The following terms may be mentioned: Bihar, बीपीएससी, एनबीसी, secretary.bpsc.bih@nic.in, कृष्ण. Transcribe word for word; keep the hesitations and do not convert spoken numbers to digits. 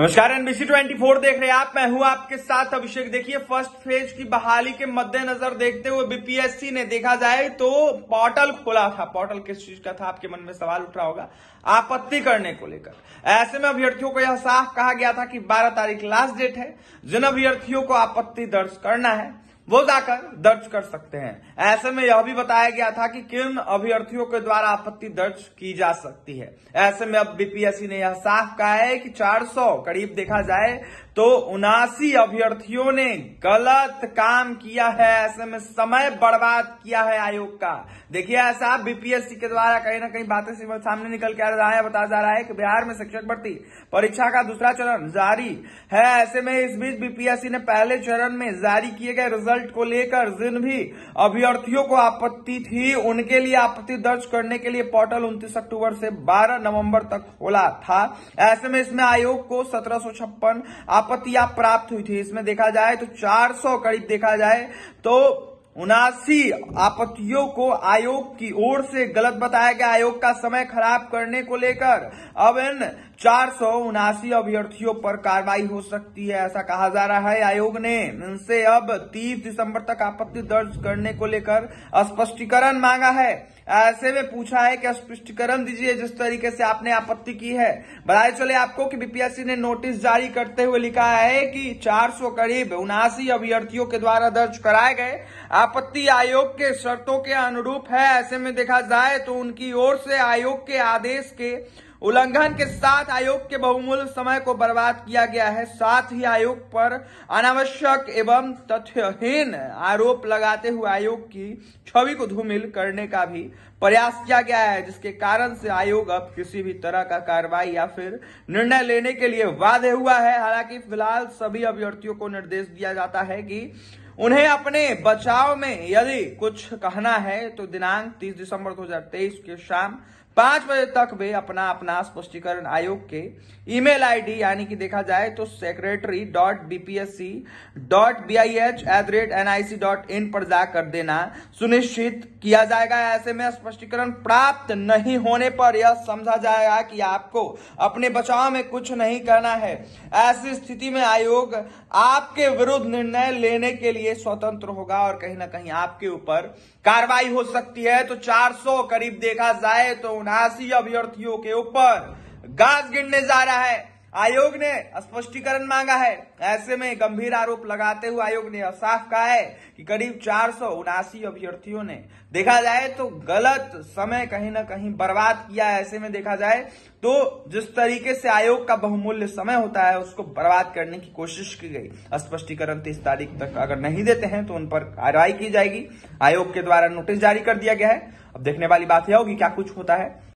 नमस्कार, एनबीसी चौबीस देख रहे हैं आप। मैं हूं आपके साथ अभिषेक। देखिए, फर्स्ट फेज की बहाली के मद्देनजर देखते हुए बीपीएससी ने देखा जाए तो पोर्टल खोला था। पोर्टल किस चीज का था, आपके मन में सवाल उठ रहा होगा, आपत्ति करने को लेकर। ऐसे में अभ्यर्थियों को यह साफ कहा गया था कि बारह तारीख लास्ट डेट है। जिन अभ्यर्थियों को आपत्ति दर्ज करना है वो जाकर दर्ज कर सकते हैं। ऐसे में यह भी बताया गया था कि किन अभ्यर्थियों के द्वारा आपत्ति दर्ज की जा सकती है। ऐसे में अब बीपीएससी ने यह साफ कहा है कि चार सौ करीब देखा जाए तो उनासी अभ्यर्थियों ने गलत काम किया है। ऐसे में समय बर्बाद किया है आयोग का। देखिए, ऐसा बीपीएससी के द्वारा कहीं ना कहीं बातें सामने निकल के आ रहा है। बताया जा रहा है कि बिहार में शिक्षक भर्ती परीक्षा का दूसरा चरण जारी है। ऐसे में इस बीच बीपीएससी ने पहले चरण में जारी किए गए रिजल्ट को लेकर जिन भी अभ्यर्थियों को आपत्ति थी, उनके लिए आपत्ति दर्ज करने के लिए पोर्टल उनतीस अक्टूबर से बारह नवंबर तक खोला था। ऐसे में इसमें आयोग को सत्रह सौ छप्पन आपत्तियां प्राप्त हुई थी। इसमें देखा जाए तो चार सौ करीब देखा जाए तो उनासी आपत्तियों को आयोग की ओर से गलत बताया गया। आयोग का समय खराब करने को लेकर अब इन चार सौ उनासी अभ्यर्थियों पर कार्रवाई हो सकती है, ऐसा कहा जा रहा है। आयोग ने इनसे अब तीस दिसंबर तक आपत्ति दर्ज करने को लेकर स्पष्टीकरण मांगा है। ऐसे में पूछा है कि स्पष्टीकरण दीजिए जिस तरीके से आपने आपत्ति की है। बताए चले आपको कि बीपीएससी ने नोटिस जारी करते हुए लिखा है कि चार सौ करीब उनासी अभ्यर्थियों के द्वारा दर्ज कराए गए आपत्ति आयोग के शर्तों के अनुरूप है। ऐसे में देखा जाए तो उनकी ओर से आयोग के आदेश के उल्लंघन के साथ आयोग के बहुमूल्य समय को बर्बाद किया गया है। साथ ही आयोग पर अनावश्यक एवं तथ्यहीन आरोप लगाते हुए आयोग की छवि को धूमिल करने का भी प्रयास किया गया है, जिसके कारण से आयोग अब किसी भी तरह का कार्रवाई या फिर निर्णय लेने के लिए बाध्य हुआ है। हालांकि फिलहाल सभी अभ्यर्थियों को निर्देश दिया जाता है कि उन्हें अपने बचाव में यदि कुछ कहना है तो दिनांक तीस दिसंबर दो हजार तेईस के शाम पांच बजे तक वे अपना अपना स्पष्टीकरण आयोग के ईमेल आईडी यानी कि देखा जाए तो secretary dot B P S C dot B I H at N I C dot in पर जाकर देना सुनिश्चित किया जाएगा। ऐसे में स्पष्टीकरण प्राप्त नहीं होने पर यह समझा जाएगा कि आपको अपने बचाव में कुछ नहीं करना है। ऐसी स्थिति में आयोग आपके विरुद्ध निर्णय लेने के लिए स्वतंत्र होगा और कहीं ना कहीं आपके ऊपर कार्रवाई हो सकती है। तो चार सौ करीब देखा जाए तो उनासी अभ्यर्थियों के ऊपर गाज गिरने जा रहा है। आयोग ने स्पष्टीकरण मांगा है। ऐसे में गंभीर आरोप लगाते हुए आयोग ने साफ कहा है कि करीब चार सौ उनासी अभ्यर्थियों ने देखा जाए तो गलत समय कहीं ना कहीं बर्बाद किया। ऐसे में देखा जाए तो जिस तरीके से आयोग का बहुमूल्य समय होता है उसको बर्बाद करने की कोशिश की गई। स्पष्टीकरण तीस तारीख तक अगर नहीं देते हैं तो उन पर कार्रवाई की जाएगी। आयोग के द्वारा नोटिस जारी कर दिया गया है। अब देखने वाली बात यह होगी क्या कुछ होता है।